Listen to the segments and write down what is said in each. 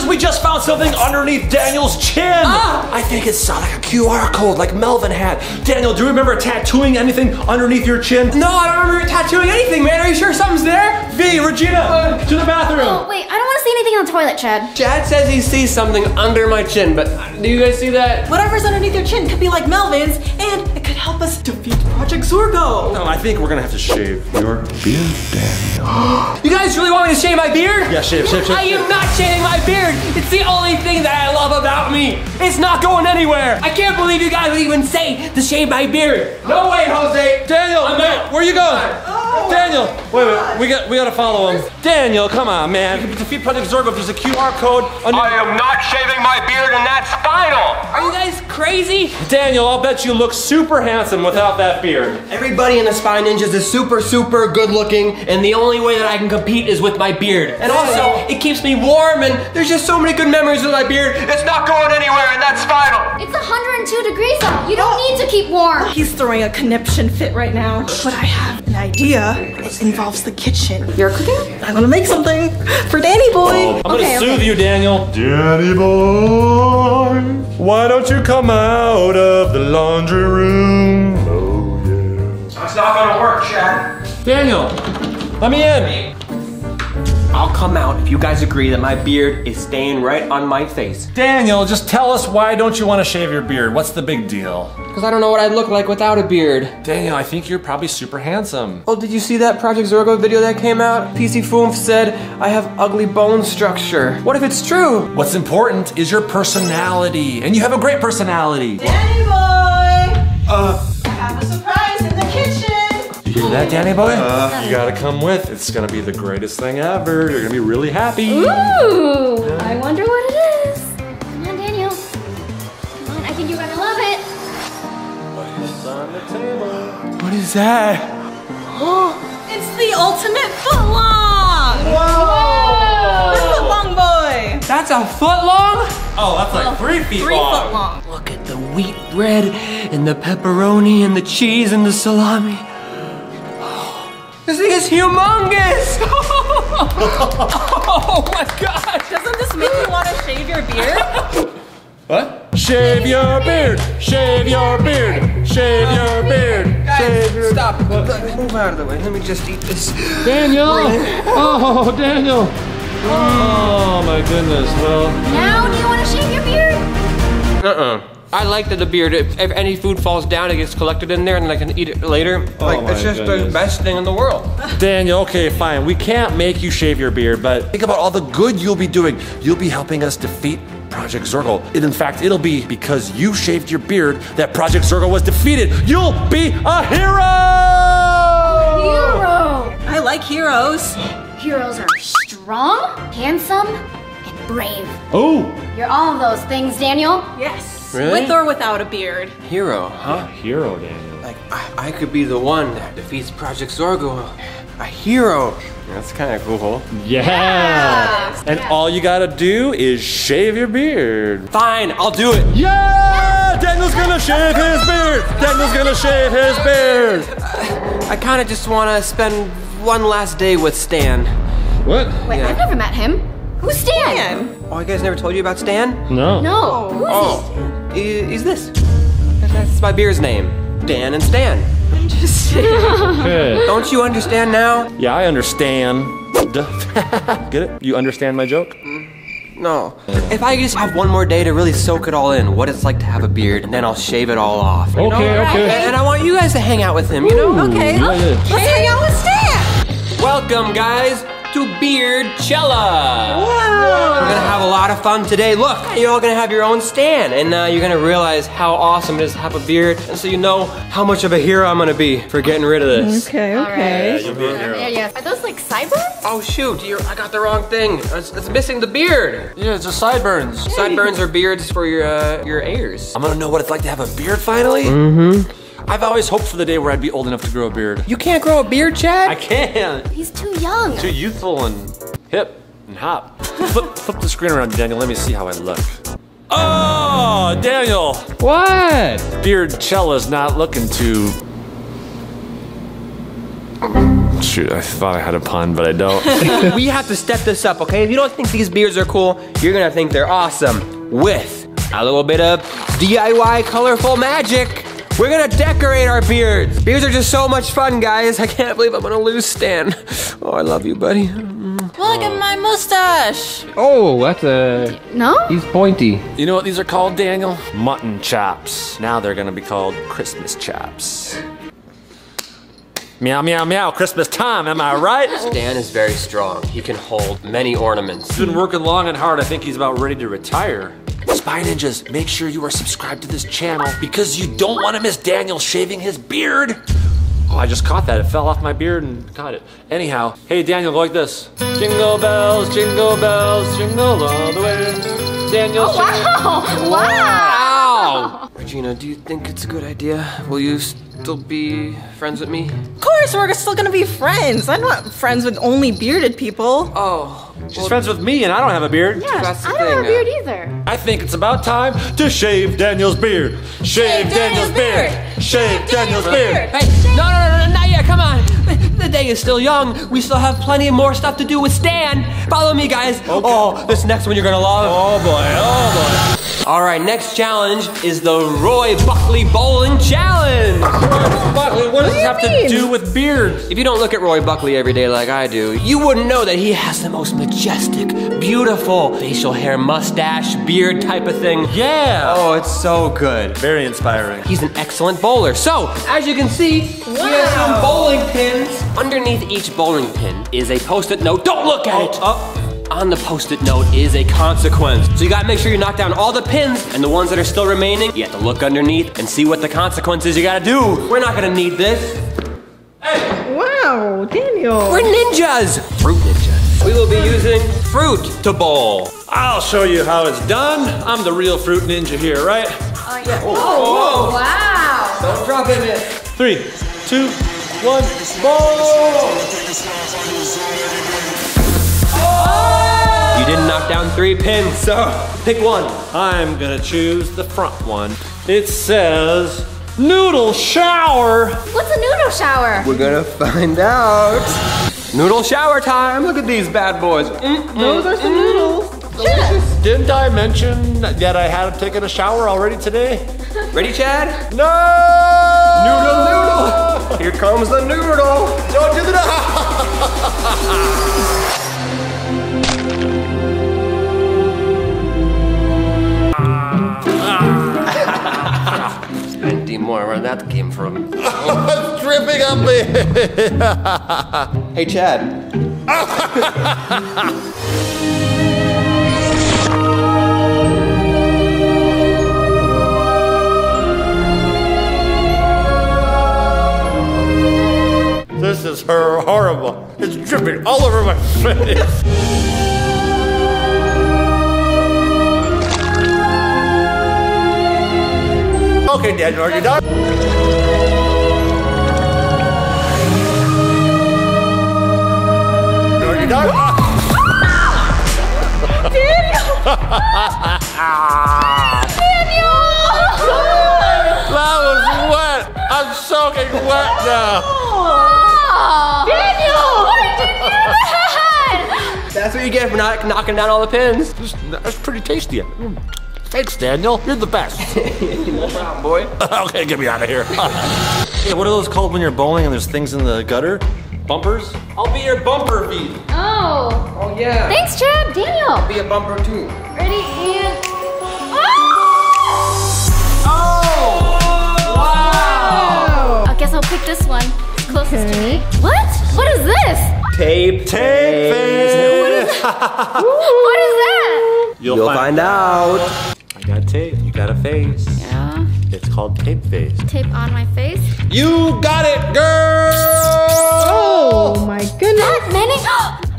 Ninjas, we just found something underneath Daniel's chin. I think it's like a QR code like Melvin had. Daniel, do you remember tattooing anything underneath your chin? No, I don't remember tattooing anything, man. Are you sure something's there? V, Regina, to the bathroom. Oh, wait, I don't want to see anything on the toilet, Chad. Chad says he sees something under my chin, but do you guys see that? Whatever's underneath your chin could be like Melvin's, and it could help us defeat Project Zorgo. No, I think we're gonna have to shave your beard, Daniel. You guys really want me to shave my beard? Yeah, shave. I am not shaving my beard. It's the only thing that I love about me. It's not going anywhere. I can't believe you guys would even say to shave my beard. No way, Jose. Daniel, man, where are you going? Oh, Daniel, wait, we gotta follow him. Daniel, come on, man. You can defeat Project Zorgo if there's a QR code. I am not shaving my beard, and that's final. Are you guys crazy? Daniel, I'll bet you look super handsome without that beard. Everybody in the Spy Ninjas is super, super good looking, and the only way that I can compete is with my beard. And also, it keeps me warm, and there's just so many good memories with my beard. It's not going anywhere, and that's final. It's 102 degrees out. You don't need to keep warm. He's throwing a conniption fit right now. But I have an idea. It involves the kitchen. You're cooking? I'm gonna make something for Danny Boy. I'm gonna soothe you, Daniel. Danny Boy, why don't you come out of the laundry room? Oh, yeah. That's not gonna work, Chad. Daniel, let me in. I'll come out if you guys agree that my beard is staying right on my face. Daniel, just tell us why don't you want to shave your beard? What's the big deal? Because I don't know what I'd look like without a beard. Daniel, I think you're probably super handsome. Oh, did you see that Project Zorgo video that came out? PC Foomf said, I have ugly bone structure. What if it's true? What's important is your personality, and you have a great personality. Danny Boy! I have a surprise in the kitchen! You hear that, Danny Boy? You gotta come with. It's gonna be the greatest thing ever. You're gonna be really happy. Ooh, yeah. I wonder what it is. Come on, Daniel. Come on, I think you're gonna love it. What is on the table? What is that? Oh, it's the ultimate footlong. Whoa! The footlong boy. That's a footlong? Oh, that's like 3 feet long. 3 foot long. Look at the wheat bread and the pepperoni and the cheese and the salami. This thing is humongous! Oh my gosh! Doesn't this make you want to shave your beard? What? Shave your beard! Shave your beard! Shave your beard! Guys, stop! Move out of the way. Let me just eat this. Daniel! Oh, Daniel! Oh my goodness, well. Now, do you want to shave your beard? I like that the beard, if any food falls down, it gets collected in there and I can eat it later. Oh, like, it's just the best thing in the world. Daniel, okay, fine. We can't make you shave your beard, but think about all the good you'll be doing. You'll be helping us defeat Project Zorgo. And in fact, it'll be because you shaved your beard that Project Zorgo was defeated. You'll be a hero! A hero! I like heroes. Heroes are strong, handsome, and brave. Oh! You're all of those things, Daniel. Yes. Really? With or without a beard. Hero, huh? Hero, Daniel. Like, I could be the one that defeats Project Zorgo. A hero. That's kind of cool. Yeah. And all you gotta do is shave your beard. Fine, I'll do it. Yeah! Daniel's gonna shave his beard. Daniel's gonna shave his beard. I kind of just want to spend one last day with Stan. What? Wait, yeah. I've never met him. Who's Stan? Oh, you guys never told you about Stan? No. No. Who is he? He's this. That's my beer's name. Dan and Stan. Interesting. Don't you understand now? Yeah, I understand. Get it? You understand my joke? No. If I just have one more day to really soak it all in, what it's like to have a beard, and then I'll shave it all off. Okay, okay. And I want you guys to hang out with him, you know? Ooh, okay. Yeah, yeah. Let's hang out with Stan. Welcome, guys, to Beardchella. We're gonna have a lot of fun today. Look, you're all gonna have your own stand, and you're gonna realize how awesome it is to have a beard, and so you know how much of a hero I'm gonna be for getting rid of this. Okay, okay. Right. Yeah, you'll be a hero. Yeah, yeah. Are those like sideburns? Oh shoot, I got the wrong thing. It's missing the beard. Yeah, it's just sideburns. Hey. Sideburns are beards for your ears. I'm gonna know what it's like to have a beard finally. Mm-hmm. I've always hoped for the day where I'd be old enough to grow a beard. You can't grow a beard, Chad? I can't. He's too young. Too youthful and hip and hop. Flip the screen around, Daniel. Let me see how I look. Oh, Daniel. What? Beardchella's not looking too... Shoot, I thought I had a pun, but I don't. We have to step this up, okay? If you don't think these beards are cool, you're gonna think they're awesome with a little bit of DIY colorful magic. We're gonna decorate our beards. Beards are just so much fun, guys. I can't believe I'm gonna lose Stan. Oh, I love you, buddy. Look at my mustache. Oh, that's a... No? He's pointy. You know what these are called, Daniel? Mutton chops. Now they're gonna be called Christmas chops. Meow, meow, meow, Christmas time, am I right? Stan is very strong. He can hold many ornaments. He's been working long and hard. I think he's about ready to retire. Spy Ninjas, make sure you are subscribed to this channel because you don't want to miss Daniel shaving his beard. Oh, I just caught that. It fell off my beard and caught it. Anyhow, hey, Daniel, go like this. Jingle bells, jingle bells, jingle all the way. Daniel, oh, wow. Wow. Wow. Regina, do you think it's a good idea? Will you still be friends with me? Of course, we're still gonna be friends. I'm not friends with only bearded people. Oh. She's friends with me and I don't have a beard. Yeah, that's the thing. I don't have a beard either. I think it's about time to shave Daniel's beard. Shave Daniel's beard. Shave Daniel's beard. Hey, no, no, no, not yet, come on. The day is still young. We still have plenty more stuff to do with Stan. Follow me, guys. Okay. Oh, this next one you're gonna love. Oh boy, oh boy. All right, next challenge is the Roy Buckley Bowling Challenge. Roy Buckley, what does this have to do with beards? If you don't look at Roy Buckley every day like I do, you wouldn't know that he has the most majestic, beautiful facial hair, mustache, beard type of thing. Yeah. Oh, it's so good. Very inspiring. He's an excellent bowler. So, as you can see, wow, we have some bowling pins. Underneath each bowling pin is a Post-it note. Don't look at it. On the Post-it note is a consequence. So you gotta make sure you knock down all the pins, and the ones that are still remaining, you have to look underneath and see what the consequence is you gotta do. We're not gonna need this. Hey. Wow, Daniel. We're ninjas. Fruit ninjas. We will be using fruit to bowl. I'll show you how it's done. I'm the real fruit ninja here, right? Oh, yeah. Whoa. Oh, whoa. Wow. Don't drop in it. 3, 2, 1, bowl. Oh! You didn't knock down 3 pins, so pick one. I'm gonna choose the front one. It says noodle shower. What's a noodle shower? We're gonna find out. Noodle shower time! Look at these bad boys. Those are some noodles. Delicious. Didn't I mention that I had taken a shower already today? Ready, Chad? No! Noodle, noodle! Here comes the noodle! Don't do the more where that came from. It's dripping on me. Hey, Chad. This is horrible. It's dripping all over my face. Okay, Daniel, are you done? Are you done? Daniel! Daniel! That was wet. I'm soaking wet now. Daniel! What did you do? That's what you get for not knocking down all the pins. That's pretty tasty. Thanks, Daniel. You're the best. No problem, boy. Okay, get me out of here. Hey, what are those called when you're bowling and there's things in the gutter? Bumpers? I'll be your bumper feed. Oh. Oh, yeah. Thanks, Chad. Daniel. I'll be a bumper, too. Ready, and... Oh! Oh! Wow! I guess I'll pick this one. It's closest to me. What? What is this? Tape. Tape. What is that? What is that? You'll find out. I got tape, you got a face. Yeah. It's called tape face. Tape on my face? You got it, girl! Oh my goodness. That many?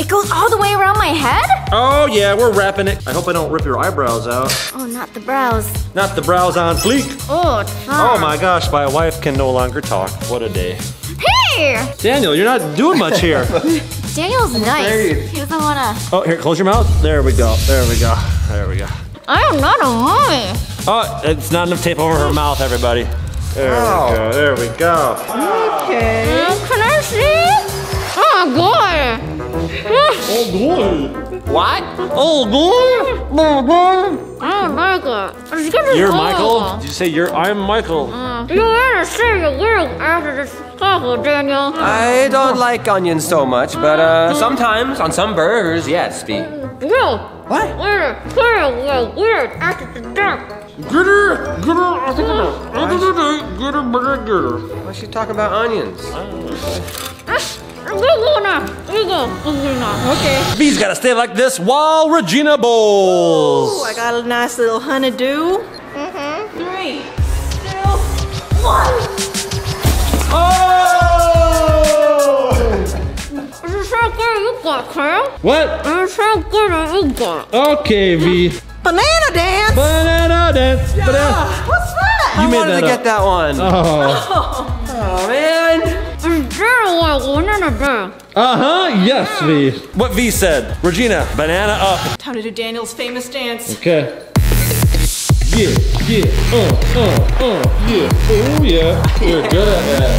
It goes all the way around my head? Oh yeah, we're wrapping it. I hope I don't rip your eyebrows out. Oh, not the brows. Not the brows on fleek. Oh, oh my gosh, my wife can no longer talk. What a day. Hey! Daniel, you're not doing much here. Daniel's nice. He doesn't wanna. Oh, here, close your mouth. There we go, there we go, there we go. I am not a mommy. Oh, it's not enough tape over her mouth, everybody. There we go, there we go. Okay. Can I see? Oh, gore! Oh, gore! What? Oh, gore? Oh, gore? I'm Michael. You're Michael? Did you say you're? I'm Michael. You better say your word after this taco, Daniel. I don't like onions so much, but sometimes on some burgers, yes, Steve. No. What? Weird after the dark. Gitter. Why she talking about onions? Okay. V's gotta stay like this while Regina bowls. Ooh, I got a nice little honey-do. Mm-hmm. 3, 2, 1. Oh! It's so good you got, Carl. What? It's so good you got. Okay, V. Banana dance! Banana dance! Yeah. Banana. What's that? You I made wanted that to up. Get that one. Oh, oh man. Uh-huh, yes, V. What V said. Regina, banana up. Time to do Daniel's famous dance. Okay. Yeah, yeah, yeah, oh yeah. We're good at that.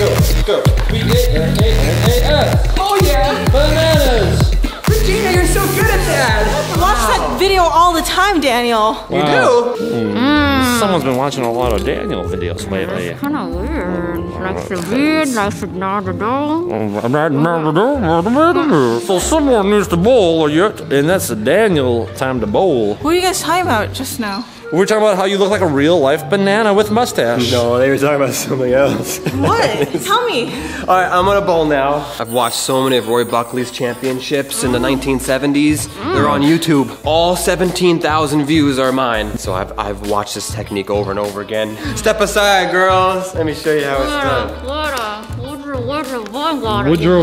We're good. Go, go. B-A-N-A-N-A-S. Oh yeah. Bananas. Regina, you're so good at that. I watch that video all the time, Daniel. Wow. You do? Someone's been watching a lot of Daniel videos lately. It's kind of weird. Likes to read, likes to not at all. So someone needs to bowl, or you're, and that's the Daniel time to bowl. What were you guys talking about just now? We were talking about how you look like a real life banana with mustache. No, they were talking about something else. What? Tell me. All right, I'm gonna bowl now. I've watched so many of Roy Buckley's championships in the 1970s. They're on YouTube. All 17,000 views are mine. So I've watched this technique over and over again. Step aside, girls. Let me show you how it's done. Woodrow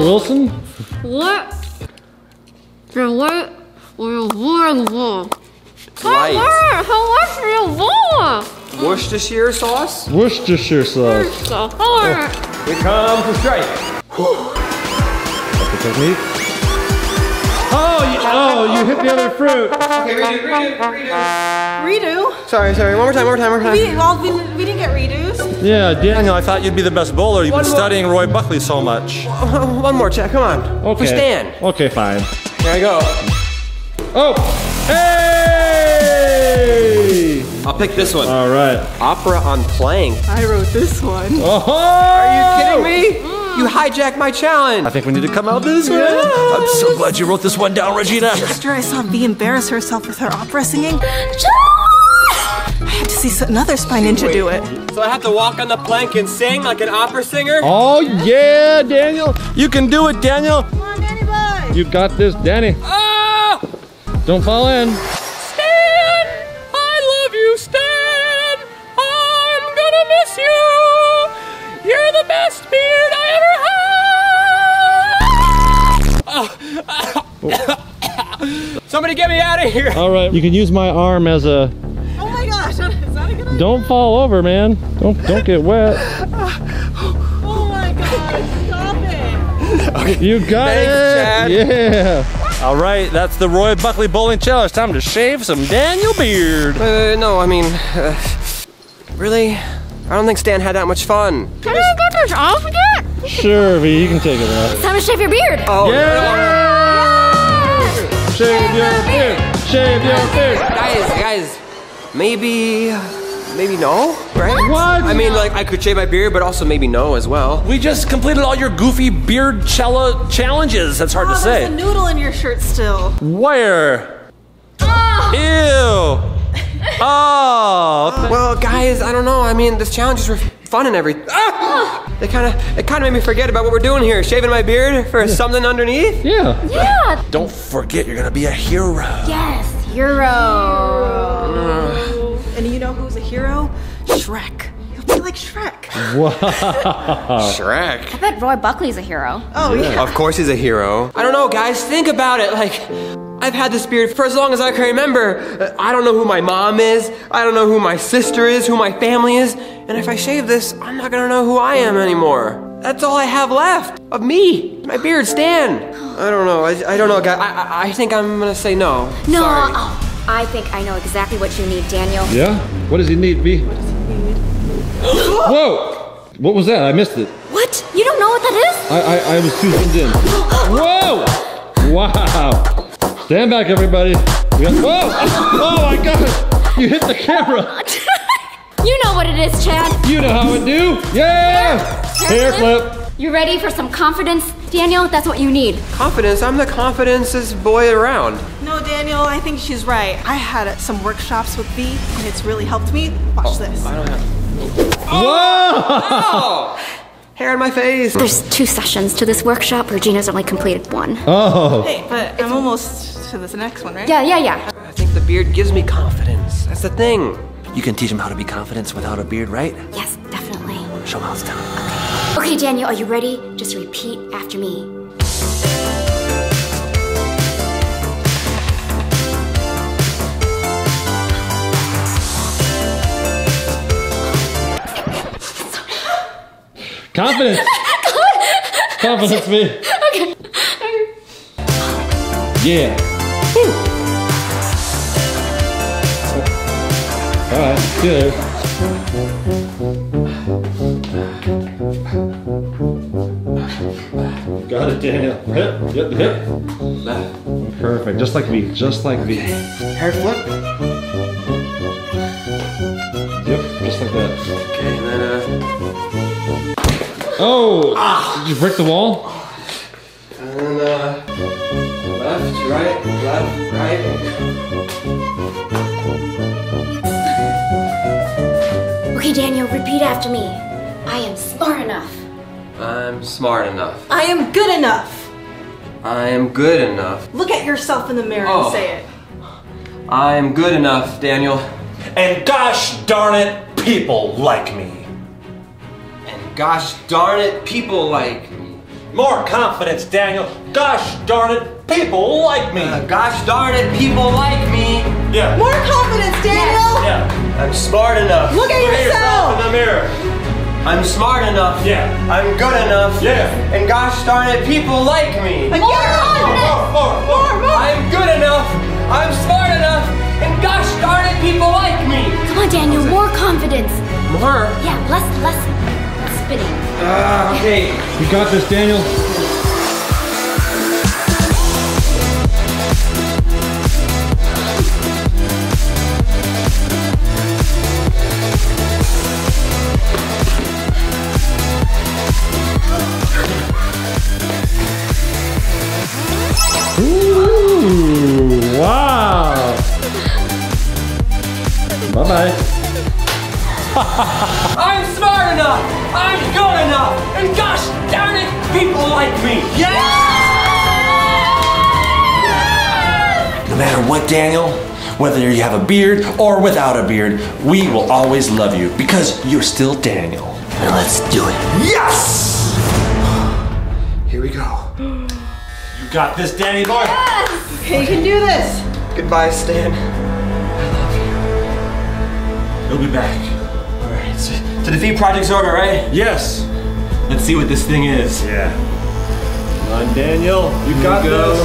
Wilson? What? The what? How much do you want? Worcestershire sauce? Worcestershire sauce. Oh. Here comes the strike. That's the technique. Oh, you hit the other fruit. Okay, redo. Sorry, one more time. We didn't get redos. Yeah, Daniel, I thought you'd be the best bowler. You've been studying Roy Buckley so much. One more, Chad, come on. Okay. We stand. Okay, fine. Here I go. Oh, hey! I'll pick this one. All right. Opera on plank. I wrote this one. Oh! Are you kidding me? You hijacked my challenge. I think we need to come out this way. Yeah. I'm so glad you wrote this one down, Regina. After I saw V embarrass herself with her opera singing, I had to see another Spy Ninja do it. So I have to walk on the plank and sing like an opera singer? Oh yeah, Daniel. You can do it, Daniel. Come on, Danny boy. You got this, Danny. Ah! Don't fall in. Stan, I love you, Stan. I'm gonna miss you. You're the best beard I ever had. Oh. Somebody get me out of here. All right, you can use my arm as a... Oh my gosh, is that a good idea? Don't fall over, man. Don't get wet. Oh my gosh, stop it. Okay. You got it. Thanks, Chad. Yeah. All right, that's the Roy Buckley Bowling Challenge. Time to shave some Daniel beard. No, I mean, really? I don't think Stan had that much fun. Can I get this off again? Sure, V, you can take it off. It's time to shave your beard. Oh, yeah! Shave your beard. Shave your beard. Guys, maybe no, right? What? I mean, like, I could shave my beard, but also maybe no as well. We just completed all your goofy Beardchella challenges. That's hard to say. There's a noodle in your shirt still. Where? Oh. Ew. Oh. Well, guys, I don't know. I mean, this challenges were fun and everything. It kind of made me forget about what we're doing here. Shaving my beard for something underneath? Yeah. Yeah. Don't forget, you're going to be a hero. Yes, hero. And you know who's a hero? Shrek. You'll be like Shrek. Wow. Shrek. I bet Roy Buckley's a hero. Oh, yeah. Of course he's a hero. I don't know, guys. Think about it. Like, I've had this beard for as long as I can remember. I don't know who my mom is. I don't know who my sister is, who my family is. And if I shave this, I'm not going to know who I am anymore. That's all I have left of me. My beard, Stan. I don't know. I don't know, guys. I think I'm going to say no. No. Sorry. I think I know exactly what you need, Daniel. Yeah? What does he need, V? What does he need? Whoa! What was that? I missed it. What? What? You don't know what that is? I was too zoomed in. Whoa! Wow. Stand back, everybody. Whoa! Oh my God! You hit the camera. You know what it is, Chad. You know how it do. Yeah! Hair flip. You ready for some confidence? Daniel, that's what you need. Confidence? I'm the confidentest boy around. No, Daniel, I think she's right. I had some workshops with Vy, and it's really helped me. Watch this. I don't have... Oh. Whoa! Wow. Hair in my face. There's 2 sessions to this workshop. Regina's only completed 1. Oh. Hey, but I'm almost to this next one, right? Yeah. I think the beard gives me confidence. That's the thing. You can teach them how to be confident without a beard, right? Yes, definitely. Show them how it's done. Okay. Okay, Daniel, are you ready? Just repeat after me. Confidence! Confidence, me. Okay. Yeah. Woo. All right, good. Got it, Daniel. Hip, yep, hip. Perfect, just like me, just like me. Hair flip. Yep, just like that. Okay, and then. Oh! Ah. Did you break the wall? And then, left, right. Okay, Daniel, repeat after me. I am smart enough. I'm smart enough. I am good enough. I am good enough. Look at yourself in the mirror and say it. I am good enough, Daniel. And gosh darn it, people like me. Gosh darn it, people like me. More confidence, Daniel. Gosh darn it, people like me. Gosh darn it, people like me. Yeah. More confidence, Daniel. Yeah. I'm smart enough. Look at yourself in the mirror. I'm smart enough. Yeah. I'm good enough. Yeah. And gosh darn it, people like me. More confidence. More. I'm good enough. I'm smart enough. And gosh darn it, people like me. Come on, Daniel. More confidence. More? Yeah. Less. Okay. You got this, Daniel. Ooh, wow. Bye-bye. I'm smart enough, I'm good enough, and gosh darn it, people like me. Yeah! No matter what, Daniel, whether you have a beard or without a beard, we will always love you because you're still Daniel. And let's do it. Yes! Here we go. You got this, Danny boy. Yes! Okay, you can do this. Goodbye, Stan. I love you. He'll be back. To defeat Project Zorgo, right? Yes. Let's see what this thing is. Yeah. Come on, Daniel. Here you go.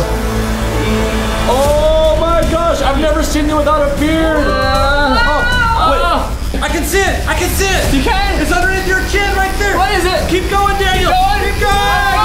Oh my gosh! I've never seen you without a beard. Wait. I can see it. You can? It's underneath your chin, right there. What is it? Keep going, Daniel. Keep going.